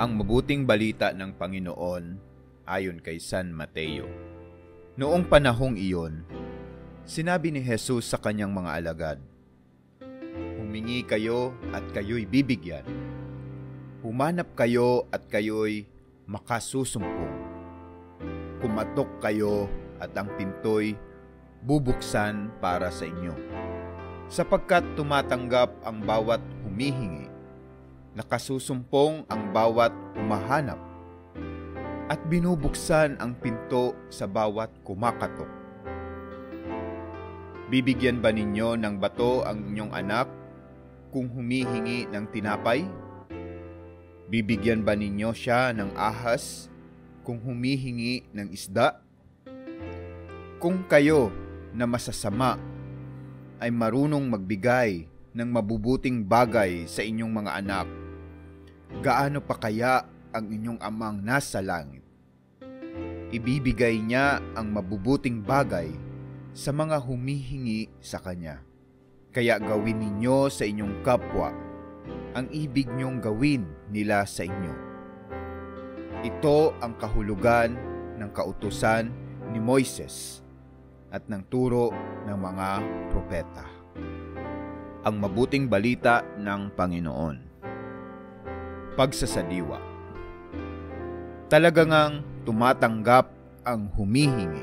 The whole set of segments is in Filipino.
Ang mabuting balita ng Panginoon ayon kay San Mateo. Noong panahong iyon, sinabi ni Jesus sa kanyang mga alagad, "Humingi kayo at kayo'y bibigyan. Humanap kayo at kayo'y makasusumpong. Kumatok kayo at ang pinto'y bubuksan para sa inyo. Sapagkat tumatanggap ang bawat humihingi, nakasusumpong ang bawat humahanap, at binubuksan ang pinto sa bawat kumakatok. Bibigyan ba ninyo ng bato ang inyong anak kung humihingi ng tinapay? Bibigyan ba ninyo siya ng ahas kung humihingi ng isda? Kung kayo na masasama ay marunong magbigay ng mabubuting bagay sa inyong mga anak, gaano pa kaya ang inyong amang nasa langit? Ibibigay niya ang mabubuting bagay sa mga humihingi sa kanya. Kaya gawin ninyo sa inyong kapwa ang ibig niyong gawin nila sa inyo. Ito ang kahulugan ng kautusan ni Moises at ng turo ng mga propeta." Ang mabuting balita ng Panginoon. Pagsasadiwa. Talaga ngang tumatanggap ang humihingi.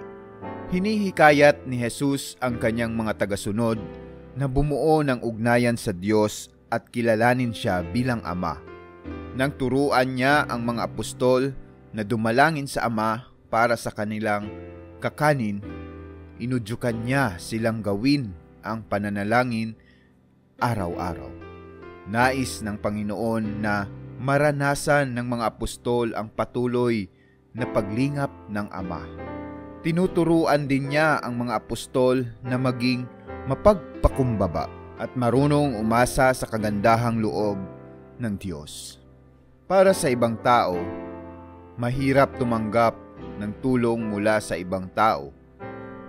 Hinihikayat ni Jesus ang kanyang mga tagasunod na bumuo ng ugnayan sa Diyos at kilalanin siya bilang Ama. Nang turuan niya ang mga apostol na dumalangin sa Ama para sa kanilang kakanin, inudyukan niya silang gawin ang pananalangin araw-araw. Nais ng Panginoon na maranasan ng mga apostol ang patuloy na paglingap ng Ama. Tinuturuan din niya ang mga apostol na maging mapagpakumbaba at marunong umasa sa kagandahang loob ng Diyos. Para sa ibang tao, mahirap tumanggap ng tulong mula sa ibang tao,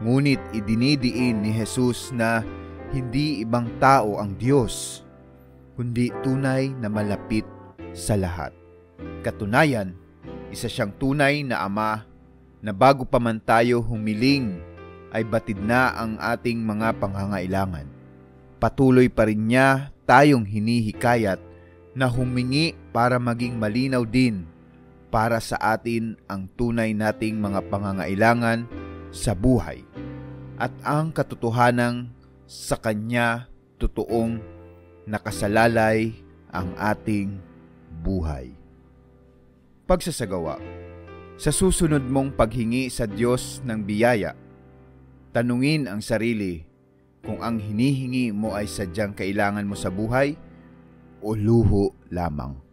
ngunit idinidiin ni Jesus na hindi ibang tao ang Diyos, kundi tunay na malapit sa lahat. Katunayan, isa siyang tunay na Ama na bago pa man tayo humiling ay batid na ang ating mga pangangailangan. Patuloy pa rin niya tayong hinihikayat na humingi para maging malinaw din para sa atin ang tunay nating mga pangangailangan sa buhay at ang katotohanang sa Kanya totoong nakasalalay ang ating buhay. Pagsasagawa. Sa susunod mong paghingi sa Diyos ng biyaya, tanungin ang sarili kung ang hinihingi mo ay sadyang kailangan mo sa buhay o luho lamang.